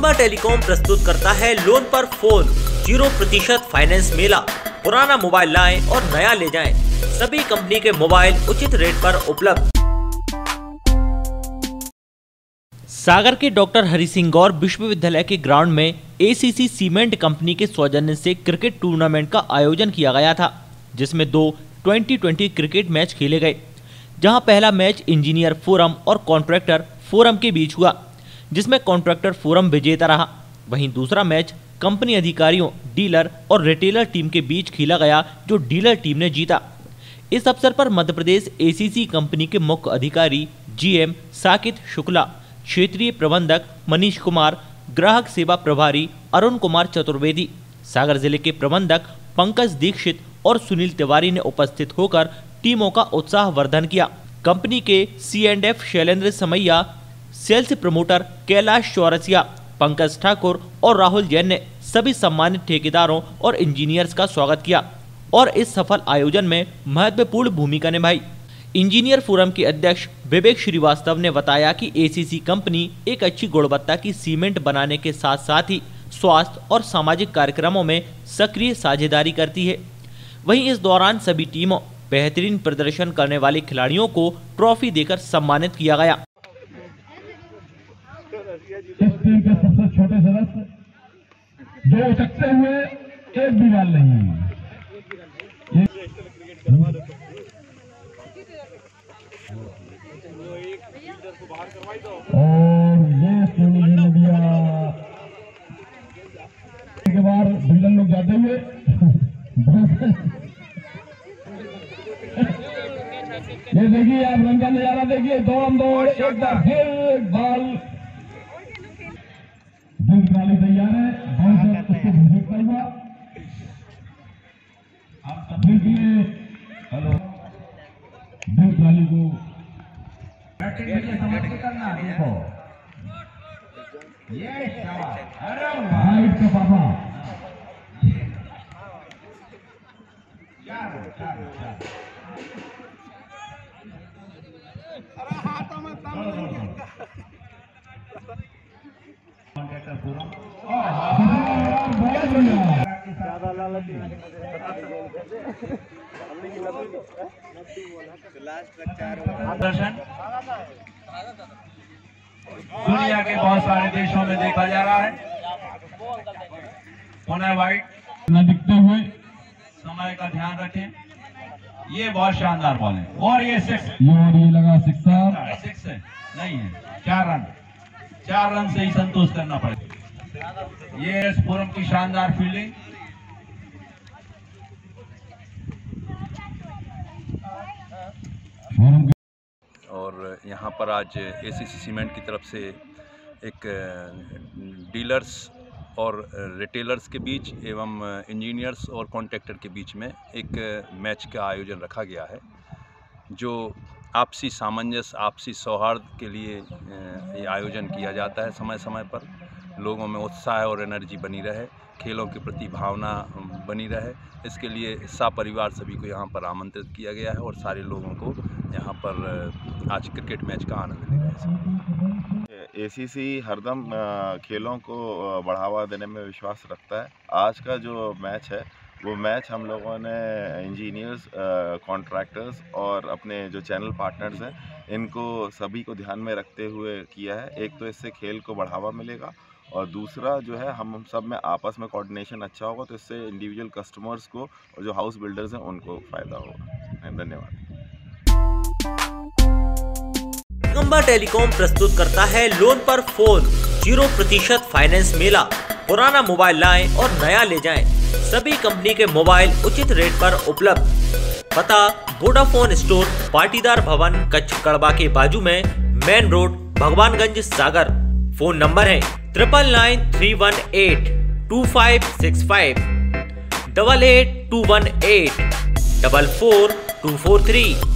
Chamba telecom प्रस्तुत करता है लोन पर फोन 0% फाइनेंस मेला। पुराना मोबाइल लाएं और नया ले जाएं। सभी कंपनी के मोबाइल उचित रेट पर उपलब्ध। सागर के डॉक्टर हरीसिंह गौर विश्वविद्यालय के ग्राउंड में एसीसी सीमेंट कंपनी के सौजन्य से क्रिकेट टूर्नामेंट का आयोजन किया गया था, जिसमें 2 2020 क्रिकेट मैच खेले गए, जहाँ पहला मैच इंजीनियर फोरम और कॉन्ट्रैक्टर फोरम के बीच हुआ, जिसमें कॉन्ट्रैक्टर फोरम विजेता रहा। वहीं दूसरा मैच कंपनी अधिकारियों, डीलर और रिटेलर टीम के बीच खेला गया, जो डीलर टीम ने जीता। इस अवसर पर मध्य प्रदेश एसीसी कंपनी के मुख्य अधिकारी जीएम साकित शुक्ला, क्षेत्रीय प्रबंधक मनीष कुमार, ग्राहक सेवा प्रभारी अरुण कुमार चतुर्वेदी, सागर जिले के प्रबंधक पंकज दीक्षित और सुनील तिवारी ने उपस्थित होकर टीमों का उत्साहवर्धन किया। कंपनी के C&F Shailendra Samaiya, sales promoter Kailash Chaurasia, Pankaj Thakur और राहुल जैन ने सभी सम्मानित ठेकेदारों और इंजीनियर्स का स्वागत किया और इस सफल आयोजन में महत्वपूर्ण भूमिका निभाई। इंजीनियर फोरम के अध्यक्ष विवेक श्रीवास्तव ने बताया कि एसीसी कंपनी एक अच्छी गुणवत्ता की सीमेंट बनाने के साथ साथ ही स्वास्थ्य और सामाजिक कार्यक्रमों में सक्रिय साझेदारी करती है। वहीं इस दौरान सभी टीमों, बेहतरीन प्रदर्शन करने वाले खिलाड़ियों को ट्रॉफी देकर सम्मानित किया गया। इस टीम के सबसे छोटे सदस्य जो उठकते हुए एक भी बाल नहीं है। और ये सोनी ने दिया के बार बिल्डन लोग जाते हुए ये देखिए आप रंग का नजारा देखिए, दौड़ एक बार फिर बाल तैयार है। आप सभी के लिए हेलो दिल खाली को करना देखो ये हाइट का पापा प्रदर्शन दुनिया के बहुत सारे देशों में देखा जा रहा है। पुनः वाइट न दिखते हुए समय का ध्यान रखें। ये बहुत शानदार बॉल है और ये सिक्स नहीं है, 4 रन से ही संतोष करना पड़ेगा। ये इस फोरम की शानदार फील्डिंग। और यहाँ पर आज एसीसी सीमेंट की तरफ से एक डीलर्स और रिटेलर्स के बीच एवं इंजीनियर्स और कॉन्ट्रैक्टर के बीच में एक मैच का आयोजन रखा गया है, जो आपसी सामंजस्य, आपसी सौहार्द के लिए ये आयोजन किया जाता है। समय समय पर लोगों में उत्साह और एनर्जी बनी रहे, खेलों के प्रति भावना बनी रहे, इसके लिए सपरिवार सभी को यहाँ पर आमंत्रित किया गया है और सारे लोगों को यहाँ पर आज क्रिकेट मैच का आनंद ले रहे हैं। एसीसी हरदम खेलों को बढ़ावा देने में विश्वास रखता है। आज का जो मैच है वो मैच हम लोगों ने इंजीनियर्स, कॉन्ट्रैक्टर्स और अपने जो चैनल पार्टनर्स हैं इनको सभी को ध्यान में रखते हुए किया है। एक तो इससे खेल को बढ़ावा मिलेगा और दूसरा जो है हम सब में आपस में कोऑर्डिनेशन अच्छा होगा, तो इससे इंडिविजुअल कस्टमर्स को और जो हाउस बिल्डर्स हैं उनको फ़ायदा होगा। धन्यवाद। चंबा टेलीकॉम प्रस्तुत करता है लोन पर फोन 0% फाइनेंस मेला। पुराना मोबाइल लाएं और नया ले जाएं। सभी कंपनी के मोबाइल उचित रेट पर उपलब्ध। पता: वोडाफोन स्टोर, पाटीदार भवन, कच्छ कड़वा के बाजू में, main road, Bhagwanganj, Sagar. Phone number है 9993182565, 8821844243।